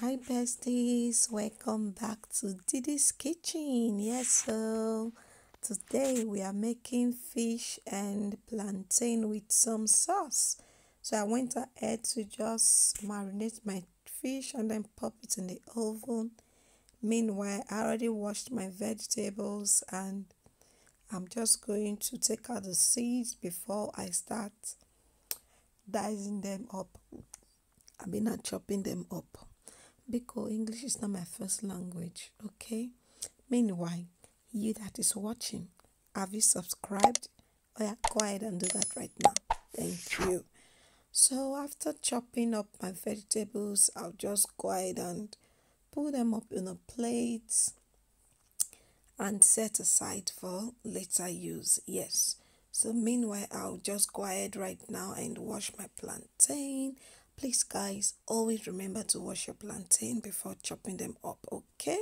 Hi besties, welcome back to Didi's Kitchen. Yes, so today we are making fish and plantain with some sauce. So I went ahead to just marinate my fish and then pop it in the oven. Meanwhile, I already washed my vegetables and I'm just going to take out the seeds before I start dicing them up. I mean, not chopping them up. Because English is not my first language, okay? Meanwhile, you that is watching, have you subscribed? Oh yeah, go ahead and do that right now. Thank you. So after chopping up my vegetables, I'll just go ahead and put them up in a plate and set aside for later use. Yes. So meanwhile, I'll just go ahead right now and wash my plantain. Please guys, always remember to wash your plantain before chopping them up, okay?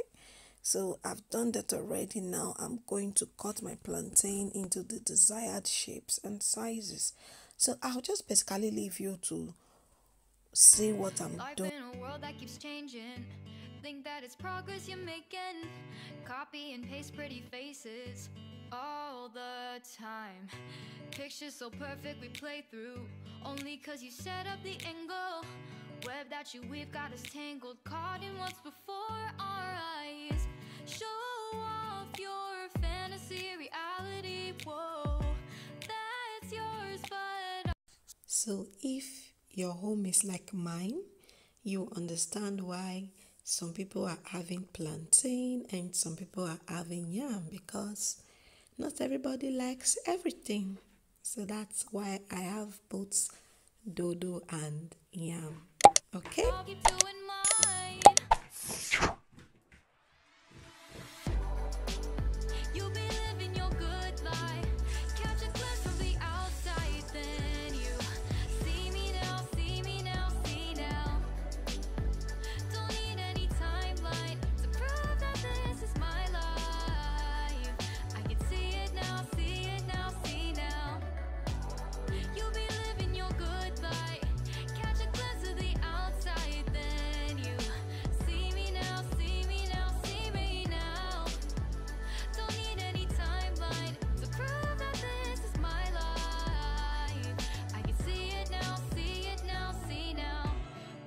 So I've done that already. Now I'm going to cut my plantain into the desired shapes and sizes. So I'll just basically leave you to see what I'm doing. Life in a world that keeps changing. Think that it's progress you're making. Copy and paste pretty faces all the time. Pictures so perfect we play through. Only cause you set up the angle. Web that you weave got us tangled, caught in what's before our eyes. Show off your fantasy reality. Whoa, that's yours, but so if your home is like mine, you understand why some people are having plantain and some people are having yam, because not everybody likes everything. So that's why I have both dodo and yam. Okay? I'll keep doing mine. You'll be living your good life. Catch a glimpse from the outside, then you see me now, see me now, see now. Don't need any timeline to prove that this is my life. I can see it now, see it now, see now. You'll be living your good life. Catch a glimpse of the outside, then you see me now, see me now, see me now. Don't need any timeline to prove that this is my life. I can see it now, see it now, see now.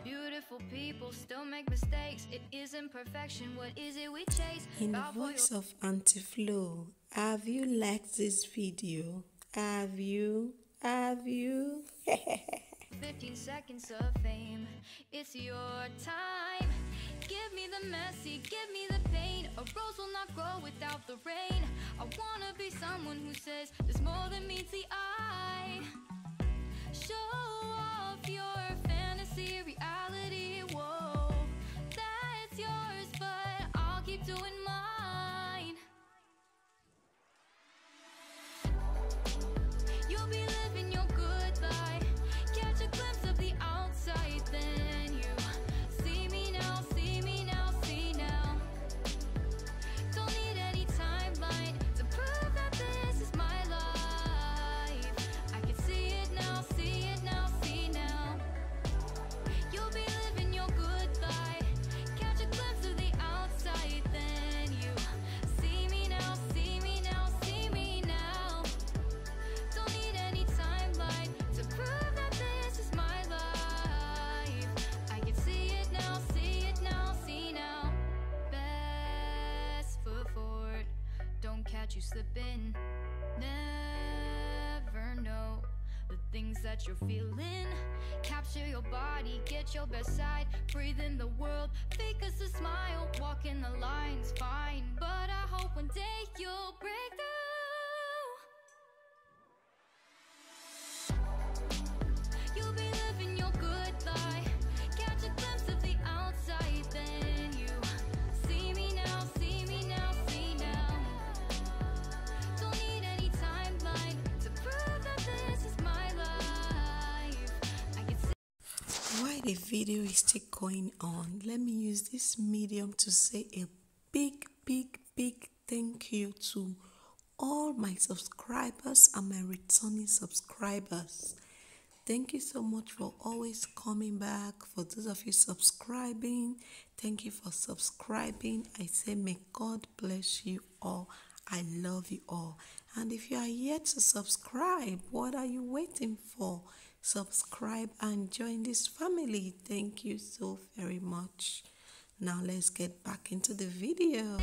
Beautiful people still make mistakes. It isn't perfection, what is it we chase? In the voice of Auntie Flo, have you liked this video? Have you? 15 seconds of fame. It's your time. Give me the messy, give me the pain. A rose will not grow without the rain. I wanna be someone who says there's more than meets the eye. Show off your fantasy reality. Whoa, that's yours, but I'll keep doing mine. You'll be living your good life. Catch a glimpse of the outside, then you see me now, see me now, see now. Don't need any timeline to prove that this is my life. I can see it now, see it now, see now. You'll be living your good life. Catch a glimpse of the outside, then you see me now, see me now, see me now. Don't need any timeline to prove that this is my life. I can see it now, see it now, see now. Best foot forward, don't catch you slipping. Never know the things that you're feeling. Capture your body, get your best side. Breathe in the world, fake us a smile. Walk in the lines, fine. But I hope one day you'll break through. You'll be living your good life. Catch a glimpse of the outside, then you see me now, see me now, see now. Don't need any timeline to prove that this is my life. I can see. While the video is still going on, let me use this medium to say a big thank you to all my subscribers and my returning subscribers. Thank you so much for always coming back. For those of you subscribing, thank you for subscribing. I say may God bless you all. I love you all. And if you are yet to subscribe, what are you waiting for? Subscribe and join this family. Thank you so very much. Now let's get back into the video.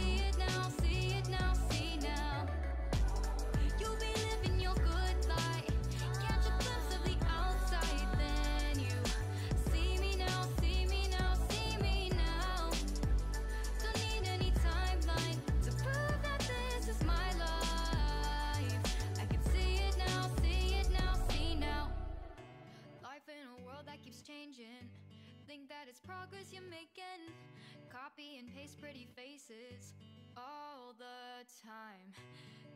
Think that it's progress you're making, copy and paste pretty faces all the time,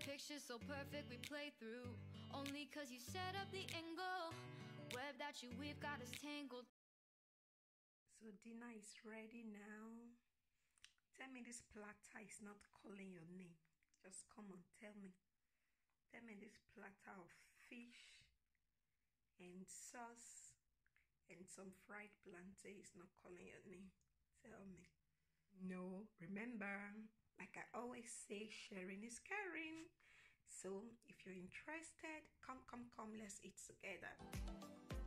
pictures so perfect we play through, only cause you set up the angle, web that you we've got us tangled. So dinner is ready now. Tell me this platter is not calling your name. Just come on, tell me this platter of fish and sauce and some fried plantain is not calling your name. Tell me. No, remember, like I always say, sharing is caring. So if you're interested, come, let's eat together.